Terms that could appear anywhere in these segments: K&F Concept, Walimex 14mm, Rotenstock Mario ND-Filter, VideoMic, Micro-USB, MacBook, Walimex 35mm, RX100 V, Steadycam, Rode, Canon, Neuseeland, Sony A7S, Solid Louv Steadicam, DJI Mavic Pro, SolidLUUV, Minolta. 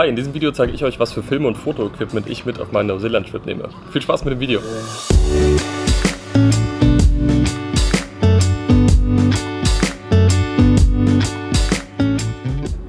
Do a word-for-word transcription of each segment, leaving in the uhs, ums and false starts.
Hi, in diesem Video zeige ich euch, was für Film- und Fotoequipment ich mit auf meinen Neuseeland-Trip nehme. Viel Spaß mit dem Video!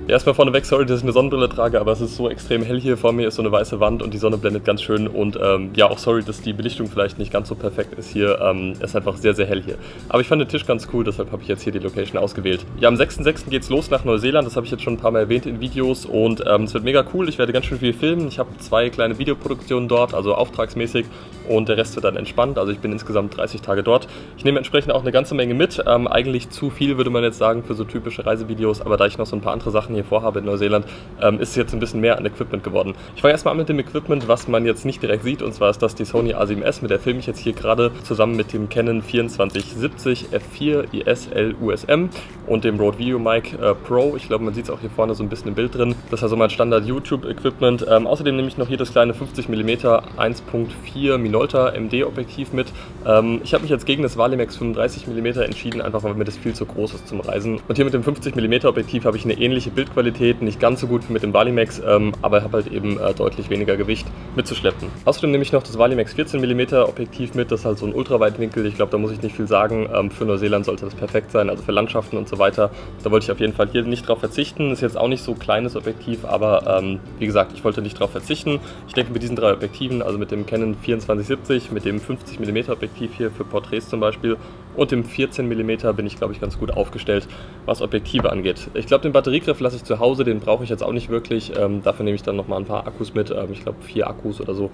Erstmal vorneweg, sorry, dass ich eine Sonnenbrille trage, aber es ist so extrem hell hier. Vor mir ist so eine weiße Wand und die Sonne blendet ganz schön. Und ähm, ja, auch sorry, dass die Belichtung vielleicht nicht ganz so perfekt ist hier. Ähm, es ist einfach sehr, sehr hell hier. Aber ich fand den Tisch ganz cool, deshalb habe ich jetzt hier die Location ausgewählt. Ja, am sechsten sechsten geht es los nach Neuseeland. Das habe ich jetzt schon ein paar Mal erwähnt in Videos. Und ähm, es wird mega cool. Ich werde ganz schön viel filmen. Ich habe zwei kleine Videoproduktionen dort, also auftragsmäßig. Und der Rest wird dann entspannt. Also ich bin insgesamt dreißig Tage dort. Ich nehme entsprechend auch eine ganze Menge mit. Ähm, eigentlich zu viel, würde man jetzt sagen, für so typische Reisevideos. Aber da ich noch so ein paar andere Sachen hier vorhabe in Neuseeland, ähm, ist jetzt ein bisschen mehr an Equipment geworden. Ich fange erstmal an mit dem Equipment, was man jetzt nicht direkt sieht, und zwar ist das die Sony A sieben S, mit der filme ich jetzt hier gerade, zusammen mit dem Canon vierundzwanzig siebzig F vier I S L U S M und dem Rode VideoMic äh, Pro. Ich glaube, man sieht es auch hier vorne so ein bisschen im Bild drin. Das ist also mein Standard YouTube-Equipment. Ähm, außerdem nehme ich noch hier das kleine fünfzig Millimeter eins Komma vier Minolta M D Objektiv mit. Ähm, ich habe mich jetzt gegen das Walimex fünfunddreißig Millimeter entschieden, einfach weil mir das viel zu groß ist zum Reisen. Und hier mit dem fünfzig Millimeter Objektiv habe ich eine ähnliche Bildqualität, nicht ganz so gut wie mit dem Walimex, ähm, aber habe halt eben äh, deutlich weniger Gewicht mitzuschleppen. Außerdem nehme ich noch das Walimex vierzehn Millimeter Objektiv mit, das ist halt so ein Ultraweitwinkel, ich glaube, da muss ich nicht viel sagen, ähm, für Neuseeland sollte das perfekt sein, also für Landschaften und so weiter, da wollte ich auf jeden Fall hier nicht drauf verzichten, ist jetzt auch nicht so kleines Objektiv, aber ähm, wie gesagt, ich wollte nicht drauf verzichten. Ich denke, mit diesen drei Objektiven, also mit dem Canon vierundzwanzig siebzig, mit dem fünfzig Millimeter Objektiv hier für Porträts zum Beispiel und dem vierzehn Millimeter bin ich, glaube ich, ganz gut aufgestellt, was Objektive angeht. Ich glaube, den Batteriegriff lasse ich zu Hause, den brauche ich jetzt auch nicht wirklich. Ähm, dafür nehme ich dann nochmal ein paar Akkus mit. Ähm, ich glaube, vier Akkus oder so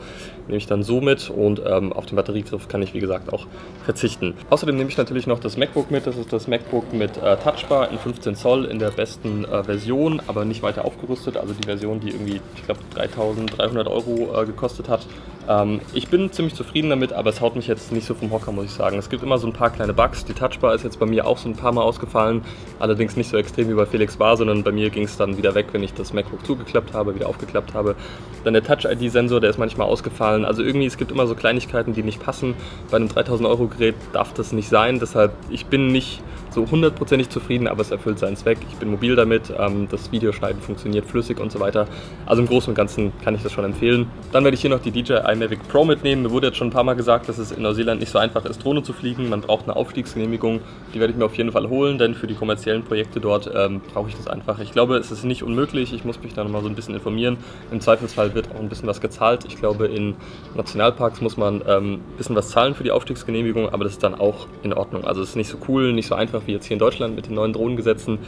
nehme ich dann so mit. Und ähm, auf den Batteriegriff kann ich, wie gesagt, auch verzichten. Außerdem nehme ich natürlich noch das MacBook mit. Das ist das MacBook mit äh, Touchbar in fünfzehn Zoll in der besten äh, Version, aber nicht weiter aufgerüstet. Also die Version, die irgendwie, ich glaube, dreitausenddreihundert Euro äh, gekostet hat. Ähm, ich bin ziemlich zufrieden damit, aber es haut mich jetzt nicht so vom Hocker, muss ich sagen. Es gibt immer so ein paar kleine Bugs. Die Touchbar ist jetzt bei mir auch so ein paar Mal ausgefallen, allerdings nicht so extrem wie bei Felix war, sondern bei mir ging es dann wieder weg, wenn ich das MacBook zugeklappt habe, wieder aufgeklappt habe. Dann der Touch-I D-Sensor, der ist manchmal ausgefallen. Also irgendwie, es gibt immer so Kleinigkeiten, die nicht passen. Bei einem dreitausend Euro Gerät darf das nicht sein, deshalb, ich bin nicht so hundertprozentig zufrieden, aber es erfüllt seinen Zweck. Ich bin mobil damit, ähm, das Videoschneiden funktioniert flüssig und so weiter. Also im Großen und Ganzen kann ich das schon empfehlen. Dann werde ich hier noch die D J I Mavic Pro mitnehmen. Mir wurde jetzt schon ein paar Mal gesagt, dass es in Neuseeland nicht so einfach ist, Drohne zu fliegen. Man braucht eine Aufstiegsgenehmigung. Die werde ich mir auf jeden Fall holen, denn für die kommerziellen Projekte dort ähm, brauche ich das einfach. Ich glaube, es ist nicht unmöglich. Ich muss mich da nochmal so ein bisschen informieren. Im Zweifelsfall wird auch ein bisschen was gezahlt. Ich glaube, in Nationalparks muss man ähm, ein bisschen was zahlen für die Aufstiegsgenehmigung, aber das ist dann auch in Ordnung. Also es ist nicht so cool, nicht so einfach wie jetzt hier in Deutschland mit den neuen Drohnengesetzen,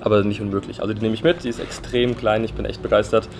aber nicht unmöglich. Also die nehme ich mit, die ist extrem klein, ich bin echt begeistert.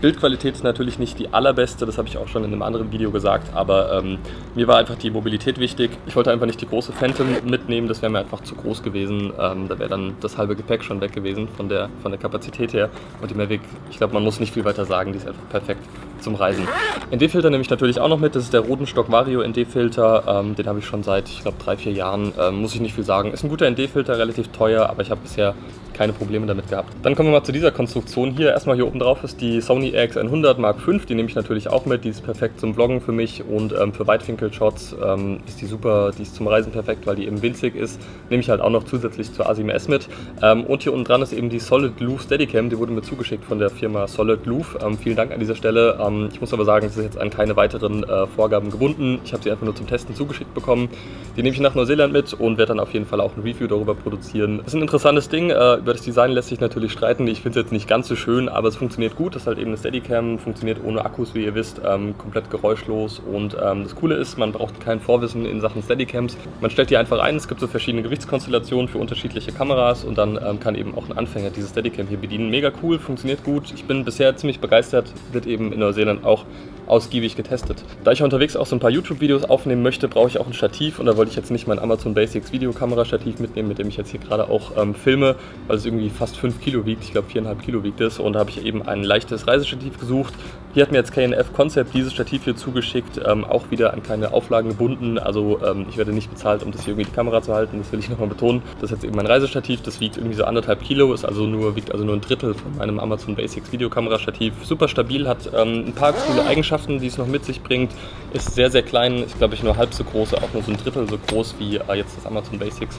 Bildqualität ist natürlich nicht die allerbeste, das habe ich auch schon in einem anderen Video gesagt, aber ähm, mir war einfach die Mobilität wichtig. Ich wollte einfach nicht die große Phantom mitnehmen, das wäre mir einfach zu groß gewesen. Ähm, da wäre dann das halbe Gepäck schon weg gewesen von der, von der Kapazität her. Und die Mavic, ich glaube, man muss nicht viel weiter sagen, die ist einfach perfekt zum Reisen. N D-Filter nehme ich natürlich auch noch mit, das ist der Rotenstock Mario N D-Filter, ähm, den habe ich schon seit, ich glaube, drei, vier Jahren, ähm, muss ich nicht viel sagen. Ist ein guter N D-Filter, relativ teuer, aber ich habe bisher keine Probleme damit gehabt. Dann kommen wir mal zu dieser Konstruktion hier. Erstmal hier oben drauf ist die Sony A X hundert Mark fünf, die nehme ich natürlich auch mit, die ist perfekt zum Vloggen für mich und ähm, für Weitwinkel-Shots ähm, ist die super, die ist zum Reisen perfekt, weil die eben winzig ist, nehme ich halt auch noch zusätzlich zur A sieben S mit. Ähm, und hier unten dran ist eben die Solid Louv Steadicam, die wurde mir zugeschickt von der Firma Solid Louv. Ähm, vielen Dank an dieser Stelle. Ähm, ich muss aber sagen, das ist jetzt an keine weiteren äh, Vorgaben gebunden, ich habe sie einfach nur zum Testen zugeschickt bekommen. Die nehme ich nach Neuseeland mit und werde dann auf jeden Fall auch ein Review darüber produzieren. Das ist ein interessantes Ding, äh, über das Design lässt sich natürlich streiten, ich finde es jetzt nicht ganz so schön, aber es funktioniert gut, das ist halt eben eine Steadicam, funktioniert ohne Akkus, wie ihr wisst, ähm, komplett geräuschlos und ähm, das Coole ist, man braucht kein Vorwissen in Sachen Steadicams. Man stellt die einfach ein, es gibt so verschiedene Gewichtskonstellationen für unterschiedliche Kameras und dann ähm, kann eben auch ein Anfänger dieses Steadicam hier bedienen. Mega cool, funktioniert gut, ich bin bisher ziemlich begeistert, wird eben in Neuseeland auch ausgiebig getestet. Da ich unterwegs auch so ein paar YouTube-Videos aufnehmen möchte, brauche ich auch ein Stativ und da wollte ich jetzt nicht mein Amazon Basics Videokamera-Stativ mitnehmen, mit dem ich jetzt hier gerade auch ähm, filme, weil es irgendwie fast fünf Kilo wiegt, ich glaube vier Komma fünf Kilo wiegt es und da habe ich eben ein leichtes Reisestativ gesucht. Hier hat mir jetzt K und F Concept dieses Stativ hier zugeschickt, ähm, auch wieder an keine Auflagen gebunden, also ähm, ich werde nicht bezahlt, um das hier irgendwie die Kamera zu halten, das will ich nochmal betonen. Das ist jetzt eben mein Reisestativ, das wiegt irgendwie so anderthalb Kilo, ist also nur, wiegt also nur ein Drittel von meinem Amazon Basics Videokamera-Stativ. Super stabil, hat ähm, ein paar coole Eigenschaften, die es noch mit sich bringt, ist sehr, sehr klein, ist glaube ich nur halb so groß, auch nur so ein Drittel so groß wie äh, jetzt das Amazon Basics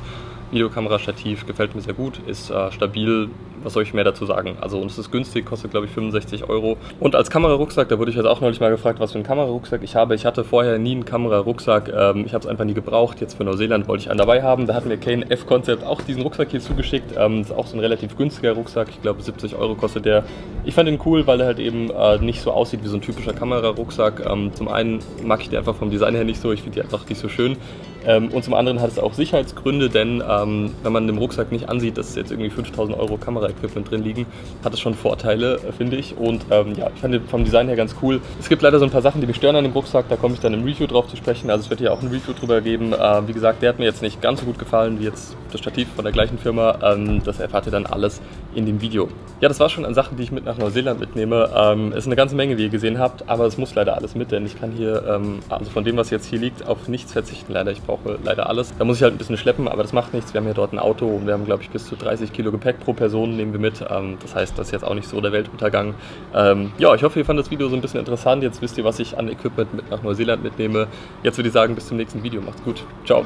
Videokamerastativ, gefällt mir sehr gut, ist äh, stabil, was soll ich mehr dazu sagen? Also und es ist günstig, kostet glaube ich fünfundsechzig Euro. Und als Kamerarucksack, da wurde ich jetzt auch neulich mal gefragt, was für einen Kamerarucksack ich habe. Ich hatte vorher nie einen Kamerarucksack, ähm, ich habe es einfach nie gebraucht. Jetzt für Neuseeland wollte ich einen dabei haben. Da hat mir K und F Concept auch diesen Rucksack hier zugeschickt. Ähm, ist auch so ein relativ günstiger Rucksack, ich glaube siebzig Euro kostet der. Ich fand ihn cool, weil er halt eben äh, nicht so aussieht wie so ein typischer Kamerarucksack. Ähm, zum einen mag ich den einfach vom Design her nicht so, ich finde die einfach nicht so schön. Ähm, und zum anderen hat es auch Sicherheitsgründe, denn ähm, wenn man dem Rucksack nicht ansieht, dass jetzt irgendwie fünftausend Euro Kameraequipment drin liegen, hat es schon Vorteile, äh, finde ich. Und ähm, ja, ich fand den vom Design her ganz cool. Es gibt leider so ein paar Sachen, die mich stören an dem Rucksack, da komme ich dann im Review drauf zu sprechen. Also es wird hier auch ein Review drüber geben. Äh, wie gesagt, der hat mir jetzt nicht ganz so gut gefallen wie jetzt das Stativ von der gleichen Firma. Ähm, das erfahrt ihr dann alles in dem Video. Ja, das war schon an Sachen, die ich mit nach Neuseeland mitnehme. Ähm, es ist eine ganze Menge, wie ihr gesehen habt, aber es muss leider alles mit, denn ich kann hier, ähm, also von dem, was jetzt hier liegt, auf nichts verzichten leider. Ich brauche leider alles. Da muss ich halt ein bisschen schleppen, aber das macht nichts. Wir haben hier dort ein Auto und wir haben, glaube ich, bis zu dreißig Kilo Gepäck pro Person nehmen wir mit. Ähm, das heißt, das ist jetzt auch nicht so der Weltuntergang. Ähm, ja, ich hoffe, ihr fandet das Video so ein bisschen interessant. Jetzt wisst ihr, was ich an Equipment mit nach Neuseeland mitnehme. Jetzt würde ich sagen, bis zum nächsten Video. Macht's gut. Ciao.